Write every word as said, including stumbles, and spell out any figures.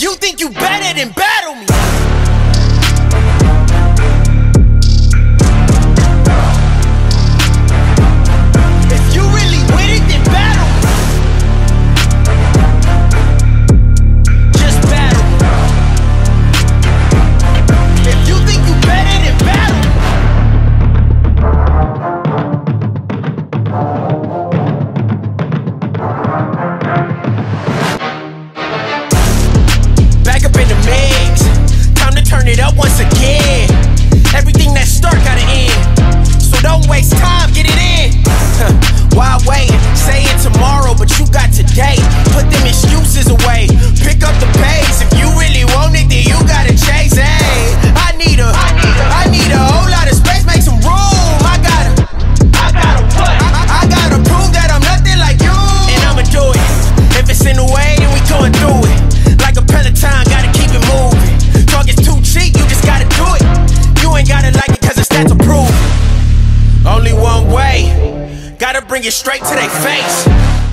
If you think you better, then battle me. If you really with it, then battle me. Just battle me. If you think you better, then battle me. Turn it up once again. Everything that start gotta end, so don't waste time, get it in. Huh, why wait? Saying tomorrow, but you got today. Put them excuses away, pick up the pace. If you really want it, then you gotta chase. Hey, I need a, I need a, I need a whole lot of space, make some room. I gotta, I gotta what? I, I gotta prove that I'm nothing like you, and I'ma do it. If it's in the way, then we going through it. Like a Peloton, gotta keep it moving. Talk is too cheap, you just gotta do it. You ain't gotta like it cause the stats approve. Only one way, gotta bring it straight to their face.